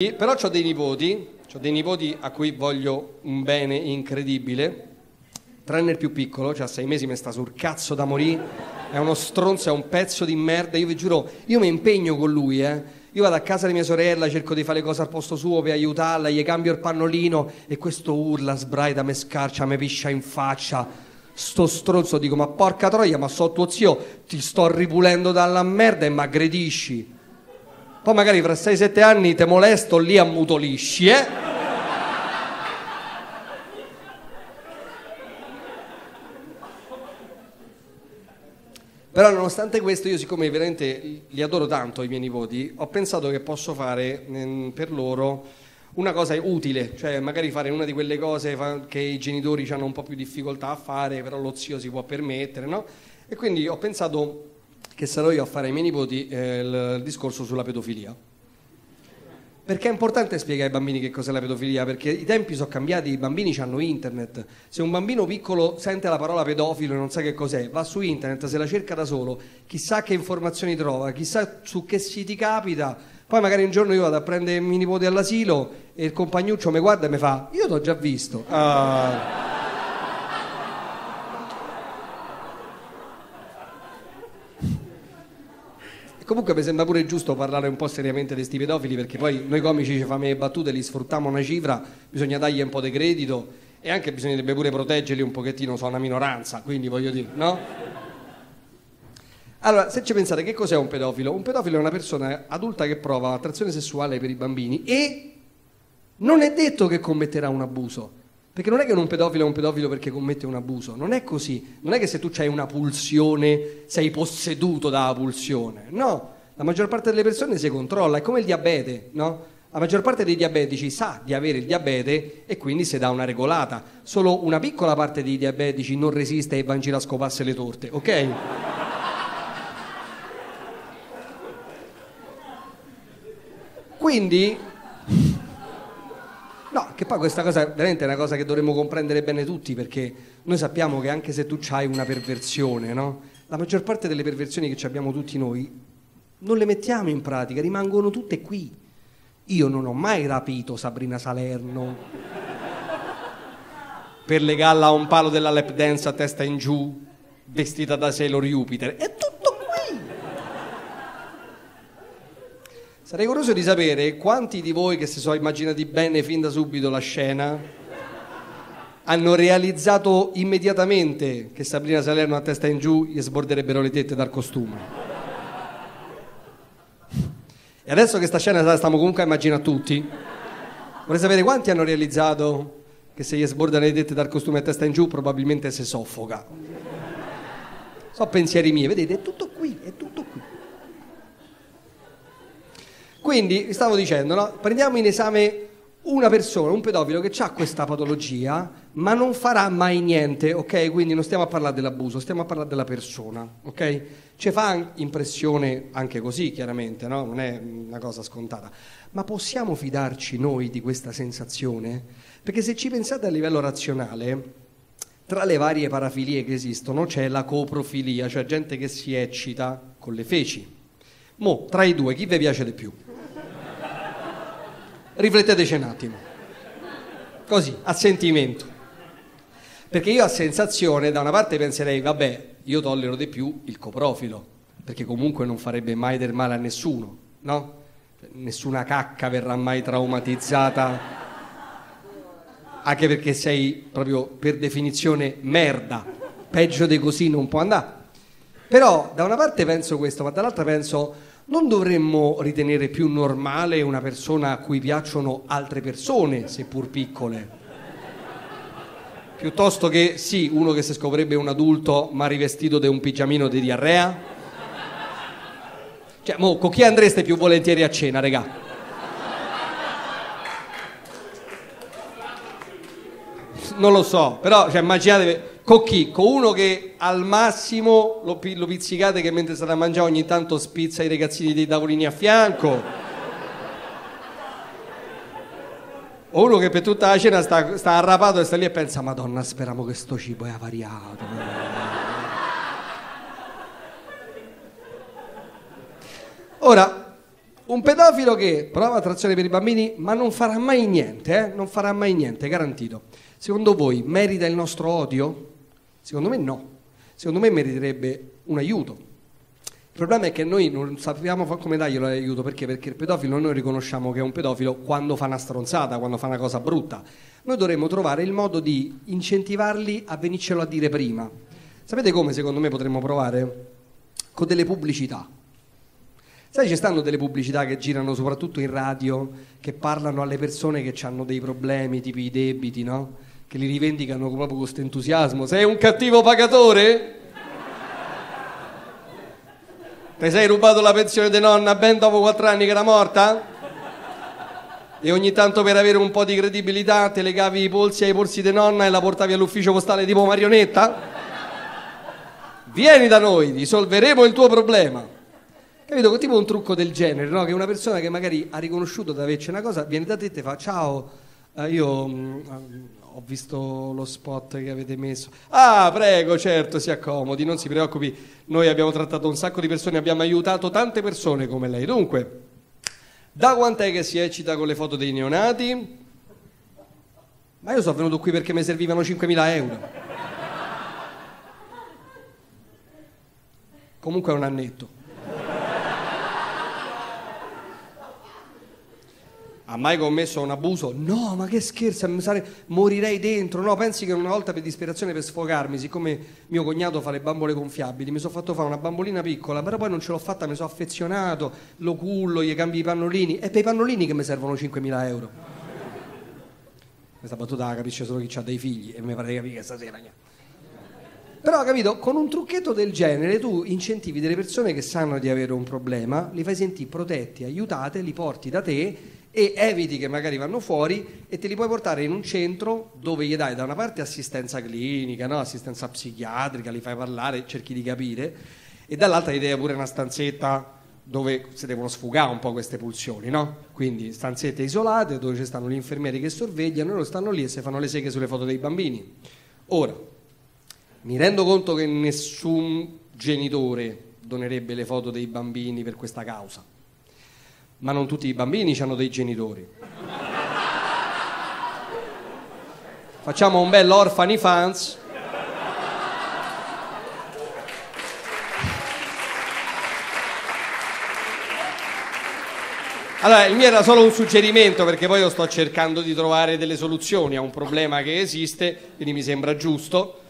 Però ho dei nipoti a cui voglio un bene incredibile, tranne il più piccolo, cioè a 6 mesi mi sta sul cazzo da morì, è uno stronzo, è un pezzo di merda, io vi giuro, io mi impegno con lui, Io vado a casa di mia sorella, cerco di fare le cose al posto suo per aiutarla, gli cambio il pannolino e questo urla, sbraita, me scarcia, me piscia in faccia, sto stronzo, dico ma porca troia, ma so tuo zio, ti sto ripulendo dalla merda e mi aggredisci. Poi magari fra 6-7 anni te molesto, lì ammutolisci, Però nonostante questo, io siccome veramente li adoro tanto i miei nipoti, ho pensato che posso fare per loro una cosa utile, cioè magari fare una di quelle cose che i genitori hanno un po' più difficoltà a fare, però lo zio si può permettere, no? E quindi ho pensato che sarò io a fare ai miei nipoti il discorso sulla pedofilia. Perché è importante spiegare ai bambini che cos'è la pedofilia, perché i tempi sono cambiati, i bambini hanno internet. Se un bambino piccolo sente la parola pedofilo e non sa che cos'è, va su internet, se la cerca da solo, chissà che informazioni trova, chissà su che siti capita. Poi magari un giorno io vado a prendere i miei nipoti all'asilo e il compagnuccio mi guarda e mi fa «Io t'ho già visto». Comunque mi sembra pure giusto parlare un po' seriamente di sti pedofili, perché poi noi comici ci facciamo le battute, li sfruttiamo una cifra, bisogna dargli un po' di credito e anche bisognerebbe pure proteggerli un pochettino, sono una minoranza, quindi voglio dire, no? Allora, se ci pensate, che cos'è un pedofilo? Un pedofilo è una persona adulta che prova attrazione sessuale per i bambini e non è detto che commetterà un abuso, perché non è che un pedofilo è un pedofilo perché commette un abuso, non è così, non è che se tu hai una pulsione sei posseduto dalla pulsione, no, la maggior parte delle persone si controlla, è come il diabete, no? La maggior parte dei diabetici sa di avere il diabete e quindi si dà una regolata, solo una piccola parte dei diabetici non resiste e va in giro a scoparsi le torte, ok? Quindi... No, che poi questa cosa veramente è una cosa che dovremmo comprendere bene tutti, perché noi sappiamo che anche se tu hai una perversione, no? La maggior parte delle perversioni che abbiamo tutti noi non le mettiamo in pratica, rimangono tutte qui. Io non ho mai rapito Sabrina Salerno per legarla a un palo della lap dance a testa in giù, vestita da Sailor Jupiter. È tutto qui! Sarei curioso di sapere quanti di voi che si sono immaginati bene fin da subito la scena hanno realizzato immediatamente che Sabrina Salerno a testa in giù gli sborderebbero le tette dal costume. E adesso che sta scena la stiamo comunque a immaginare tutti, vorrei sapere quanti hanno realizzato che se gli sbordano le tette dal costume a testa in giù probabilmente si soffoca. Sono pensieri miei, vedete, è tutto qui, è tutto qui. Quindi, vi stavo dicendo, no? Prendiamo in esame una persona, un pedofilo che ha questa patologia, ma non farà mai niente, ok? Quindi non stiamo a parlare dell'abuso, stiamo a parlare della persona, ok? Ci fa impressione anche così, chiaramente, no? Non è una cosa scontata. Ma possiamo fidarci noi di questa sensazione? Perché se ci pensate a livello razionale, tra le varie parafilie che esistono c'è la coprofilia, cioè gente che si eccita con le feci. Mo, tra i due, chi vi piace di più? Rifletteteci un attimo, così, a sentimento, perché io a sensazione da una parte penserei vabbè, io tollero di più il coprofilo, perché comunque non farebbe mai del male a nessuno, no? Nessuna cacca verrà mai traumatizzata, anche perché sei proprio per definizione merda, peggio di così non può andare. Però da una parte penso questo, ma dall'altra penso... Non dovremmo ritenere più normale una persona a cui piacciono altre persone, seppur piccole? Piuttosto che, sì, uno che si scoprirebbe un adulto ma rivestito di un pigiamino di diarrea? Cioè, mo, con chi andreste più volentieri a cena, regà? Non lo so, però, cioè, immaginatevi... Con chi? Con uno che al massimo lo pizzicate che mentre state a mangiare ogni tanto spizza i ragazzini dei tavolini a fianco. O uno che per tutta la cena sta arrapato e sta lì e pensa Madonna, speriamo che sto cibo è avariato. Ora, un Un pedofilo che prova attrazione per i bambini ma non farà mai niente, non farà mai niente, garantito. Secondo voi merita il nostro odio? Secondo me no. Secondo me meriterebbe un aiuto. Il problema è che noi non sappiamo come darglielo l'aiuto, perché? Perché il pedofilo noi riconosciamo che è un pedofilo quando fa una stronzata, quando fa una cosa brutta. Noi dovremmo trovare il modo di incentivarli a venircelo a dire prima. Sapete come secondo me potremmo provare? Con delle pubblicità. Sai, ci stanno delle pubblicità che girano soprattutto in radio, che parlano alle persone che hanno dei problemi, tipo i debiti, no? Che li rivendicano proprio con questo entusiasmo. Sei un cattivo pagatore? Ti sei rubato la pensione di nonna ben dopo 4 anni che era morta? E ogni tanto per avere un po' di credibilità te legavi i polsi ai polsi di nonna e la portavi all'ufficio postale tipo marionetta? Vieni da noi, risolveremo il tuo problema. Capito? Tipo un trucco del genere, no? Che una persona che magari ha riconosciuto di averci una cosa viene da te e te fa: ciao, io ho visto lo spot che avete messo. Ah, prego, certo, si accomodi, non si preoccupi. Noi abbiamo trattato un sacco di persone, abbiamo aiutato tante persone come lei. Dunque, da quant'è che si eccita con le foto dei neonati? Ma io sono venuto qui perché mi servivano 5.000 euro. Comunque è un annetto. Ha mai commesso un abuso? No, ma che scherzo, morirei dentro. No, pensi che una volta per disperazione, per sfogarmi, siccome mio cognato fa le bambole gonfiabili, mi sono fatto fare una bambolina piccola, però poi non ce l'ho fatta, mi sono affezionato, lo cullo, gli cambio i pannolini. È per i pannolini che mi servono 5.000 euro. Questa battuta la capisce solo chi ha dei figli e mi pare di capire che stasera... Però, capito, con un trucchetto del genere tu incentivi delle persone che sanno di avere un problema, li fai sentire protetti, aiutate, li porti da te e eviti che magari vanno fuori e te li puoi portare in un centro dove gli dai da una parte assistenza clinica, no? Assistenza psichiatrica, li fai parlare, cerchi di capire, e dall'altra gli dai pure una stanzetta dove si devono sfugare un po' queste pulsioni, no? Quindi stanzette isolate dove ci stanno gli infermieri che sorvegliano e loro stanno lì e si fanno le seghe sulle foto dei bambini. Ora, mi rendo conto che nessun genitore donerebbe le foto dei bambini per questa causa, ma non tutti i bambini hanno dei genitori. Facciamo un bel Orfani Fans. Allora, il mio era solo un suggerimento, perché poi io sto cercando di trovare delle soluzioni a un problema che esiste, quindi mi sembra giusto.